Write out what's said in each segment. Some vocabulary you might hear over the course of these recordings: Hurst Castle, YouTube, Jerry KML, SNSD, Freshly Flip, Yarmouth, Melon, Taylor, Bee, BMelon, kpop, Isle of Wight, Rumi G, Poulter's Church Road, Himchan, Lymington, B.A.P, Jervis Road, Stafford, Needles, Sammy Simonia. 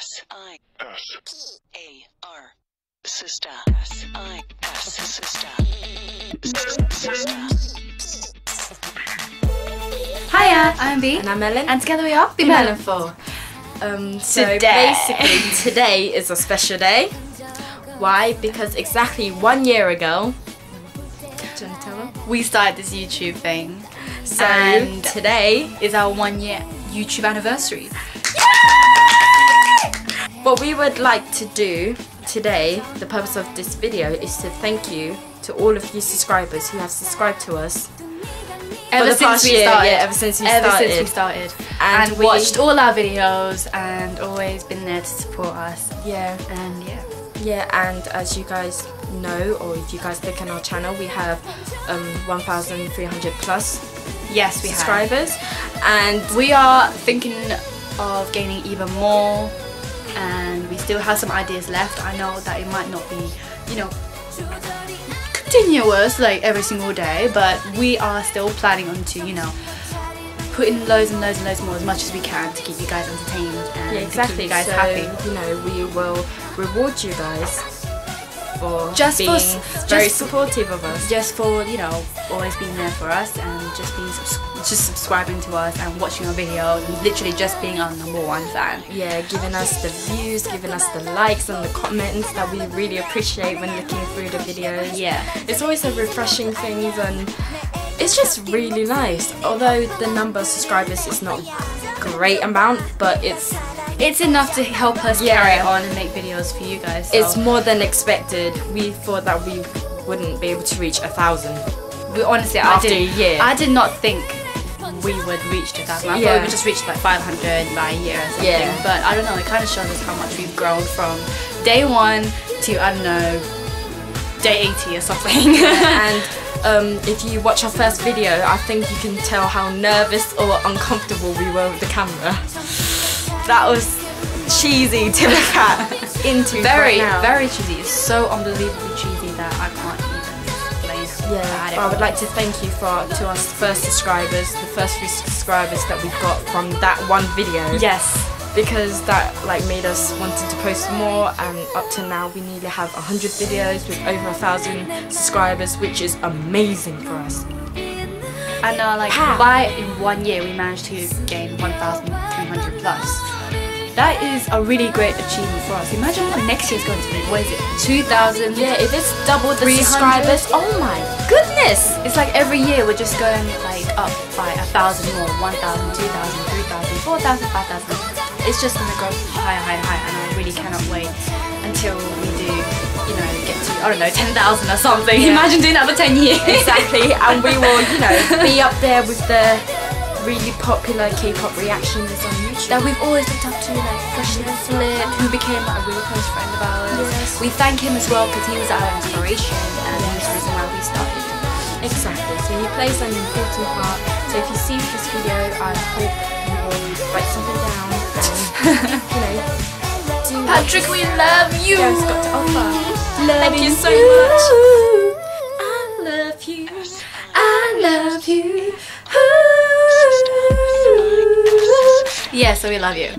S-I-S-P-A-R. Sister. S-I-S. Sister. Sister. Hiya, I'm Bee. And I'm Melon. And together we are BMelon 4. Today is a special day. Why? Because exactly 1 year ago, we started this YouTube thing. So and today is our 1 year YouTube anniversary. Yay! What we would like to do today, the purpose of this video, is to thank you to all of you subscribers who have subscribed to us ever since we started. And we watched all our videos and always been there to support us. Yeah. And yeah. Yeah, and as you guys know, or if you guys look on our channel, we have 1,300 plus subscribers. And we are thinking of gaining even more, and we still have some ideas left. I know that it might not be, you know, continuous like every single day, but we are still planning on to, you know, putting loads and loads and loads more, as much as we can, to keep you guys entertained and to keep you guys happy. You know, we will reward you guys for being very supportive of us. Just for, you know, always being there for us and just being subscribing to us and watching our videos and literally just being our #1 fan. Yeah, giving us the views, giving us the likes and the comments that we really appreciate when looking through the videos. Yeah, it's always a refreshing thing, and it's just really nice. Although the number of subscribers is not a great amount, but it's enough to help us carry on and make videos for you guys. So. It's more than expected. We thought that we wouldn't be able to reach 1,000. We honestly, I did not think we would reach 2,000. I thought we would just reach like 500 by a year or something. Yeah. But I don't know. It kind of shows us how much we've grown from day 1 to, I don't know, day 80 or something. And if you watch our first video, I think you can tell how nervous or uncomfortable we were with the camera. That was cheesy to look at. Very cheesy. It's so unbelievably cheesy that I can't even explain. Yeah, I would like to thank you to our first subscribers, the first few subscribers that we got from that one video. Yes. Because that like made us wanting to post more, and up to now we nearly have 100 videos with over 1,000 subscribers, which is amazing for us. I know, like, in 1 year we managed to gain 1,300 plus. That is a really great achievement for us. Imagine what next year's going to be. What is it? 2,000? Yeah, if it's double the subscribers, oh my goodness! It's like every year we're just going like up by 1,000 more, 1,000, 2,000, 3,000, 4,000, 5,000. It's just gonna go higher, higher, higher, and I really cannot wait until we do, you know, get to, I don't know, 10,000 or something. Yeah. Imagine doing that for 10 years. Exactly, and we will, you know, be up there with the really popular K-pop reactionists on YouTube that we've always looked up to, like Freshly Flip, who became like a really close friend of ours. Yes. We thank him as well because he was our inspiration, and he was the reason why we started. Exactly, so he plays an important part. So if you see this video, I hope you will write something down. You know, Patrick, we love you. Yes, got to offer. Thank you so much. I love you. I love you. Yeah, so we love you.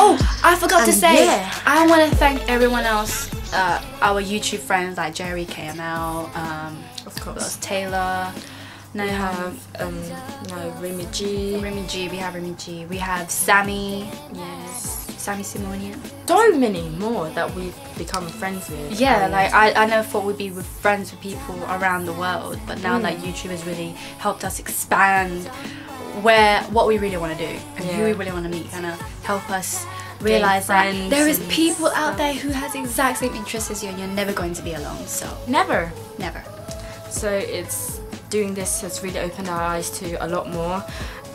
Oh, I forgot to say. Yeah. I want to thank everyone else, our YouTube friends like Jerry KML, of course Taylor. We have Rumi G. We have Sammy. Yes. Sammy Simonia. So many more that we've become friends with. Yeah, like I never thought we'd be friends with people around the world, but now that YouTube has really helped us expand what we really want to do and who we really want to meet, kind of help us realise that there is people out there who has the exact same interests as you, and you're never going to be alone. So never. So doing this has really opened our eyes to a lot more,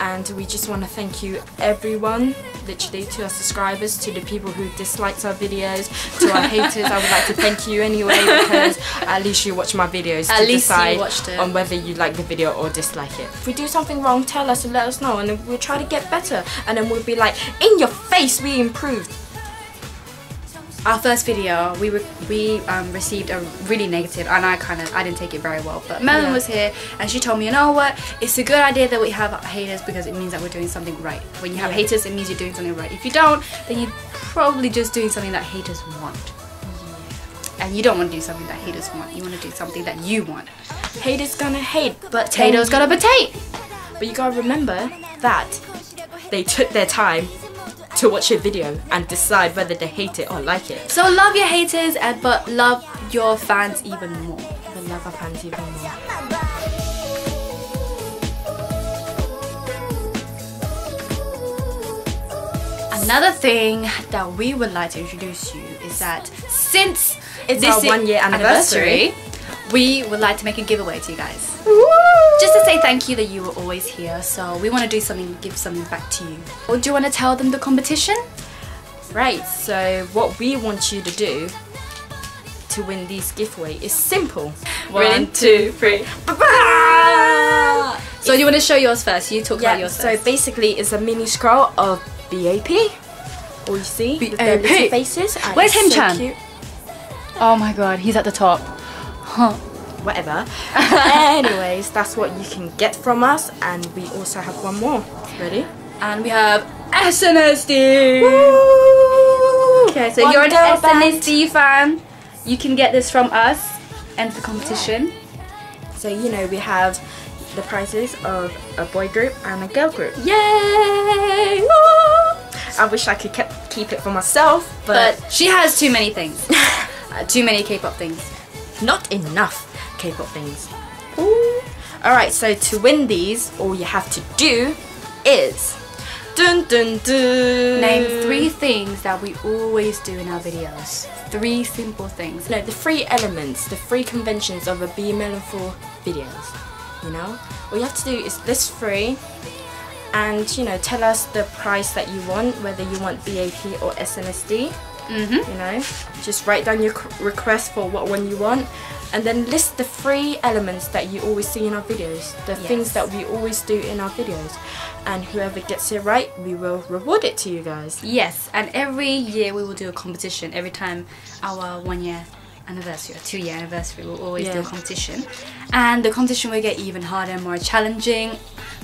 and we just want to thank you everyone, literally, to our subscribers, to the people who disliked our videos, to our haters. I would like to thank you anyway, because at least you watch my videos to decide on whether you like the video or dislike it. If we do something wrong, tell us and let us know, and then we'll try to get better, and then we'll be like, in your face, we improved. Our first video, we received a really negative, and I didn't take it very well. But Melon was here, and she told me, you know what? It's a good idea that we have haters because it means that we're doing something right. When you have haters, it means you're doing something right. If you don't, then you're probably just doing something that haters want. And you don't want to do something that haters want. You want to do something that you want. Haters gonna hate, but taters gonna potato. But you gotta remember that they took their time to watch your video and decide whether they hate it or like it. So love your haters, but love your fans even more. But love our fans even more. Another thing that we would like to introduce you is that since it's our one-year anniversary, we would like to make a giveaway to you guys. Woo! Just to say thank you that you were always here. So we want to do something, give something back to you. Well, do you want to tell them the competition? Right, so what we want you to do to win this giveaway is simple. 1, 2, 3. Ba-ba! So you want to show yours first? You talk about yours first. So basically it's a mini scroll of BAP. All you see is their little faces. Where's Himchan? So oh my god, he's at the top. Huh. Whatever. Anyways, that's what you can get from us, and we also have one more. Ready? And we have SNSD. Woo! Okay, so if you're an SNSD fan, you can get this from us and the competition. So you know we have the prizes of a boy group and a girl group. Yay! Woo! I wish I could keep it for myself, but she has too many things. Too many K-pop things. Not enough K-pop things. Ooh. All right, so to win these, all you have to do is name 3 things that we always do in our videos. 3 simple things. No, the 3 elements, the 3 conventions of a BMelon for videos. You know, all you have to do is this 3. And you know, tell us the price that you want, whether you want BAP or SNSD. You know, just write down your request for what one you want, and then list the 3 elements that you always see in our videos, the things that we always do in our videos. And whoever gets it right, we will reward it to you guys. Yes, and every year we will do a competition. Every time our one-year anniversary or 2-year anniversary, we'll always do a competition, and the competition will get even harder and more challenging.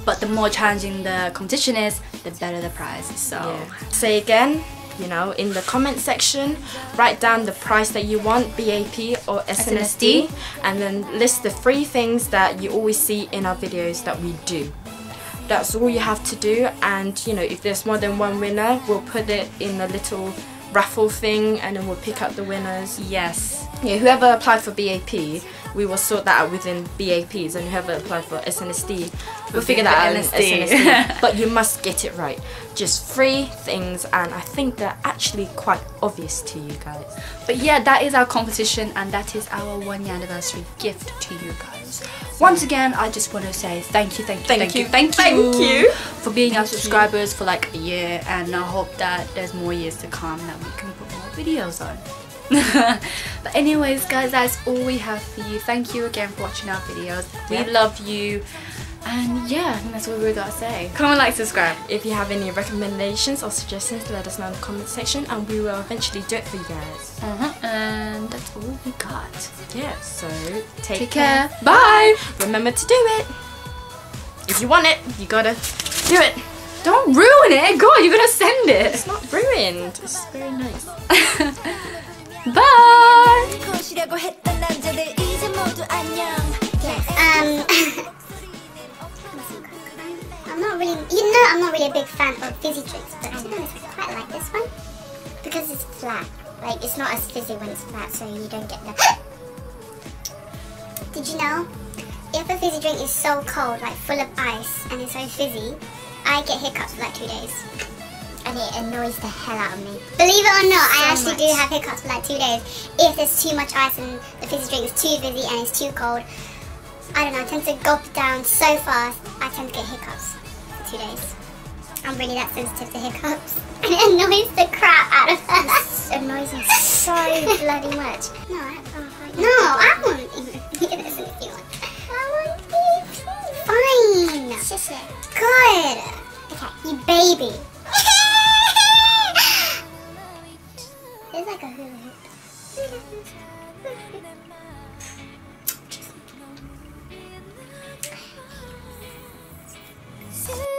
But the more challenging the competition is, the better the prize. So say again, you know, in the comment section, write down the price that you want, BAP or SNSD, and then list the 3 things that you always see in our videos that we do. That's all you have to do. And you know, if there's more than one winner, we'll put it in a little raffle thing, and then we'll pick up the winners. Yes. Yeah, whoever applied for BAP, we will sort that out within BAPs, and whoever applied for SNSD, we'll figure that out in SNSD. But you must get it right. Just 3 things, and I think they're actually quite obvious to you guys. But yeah, that is our competition, and that is our one-year anniversary gift to you guys. Once again, I just want to say thank you for being our subscribers for like a year, and I hope that there's more years to come that we can put more videos on. But anyways guys, that's all we have for you. Thank you again for watching our videos. We love you, and yeah, I think that's all we've got to say. Comment, like, subscribe. If you have any recommendations or suggestions, let us know in the comment section, and we will eventually do it for you guys. And that's all we got. Yeah, so take care. Bye. Remember to do it. If you want it, you gotta do it. Don't ruin it. God, you're gonna send it. It's not ruined. It's very nice. Bye. I'm not really a big fan of fizzy drinks, but to be honest, I quite like this one because it's flat. Like, it's not as fizzy when it's flat, so you don't get the. Did you know if a fizzy drink is so cold, like full of ice, and it's so fizzy, I get hiccups for like 2 days, and it annoys the hell out of me. Believe it or not, I actually do have hiccups for like 2 days if there's too much ice and the fizzy drink is too fizzy and it's too cold. I don't know, I tend to gulp it down so fast, I tend to get hiccups for 2 days. I'm really that sensitive to hiccups. And it annoys the crap out of us. It annoys me so bloody much. No, I won't even hear this if you want. I want this. Fine. Shush it. Good. Okay, you baby. It's like a hula hoop.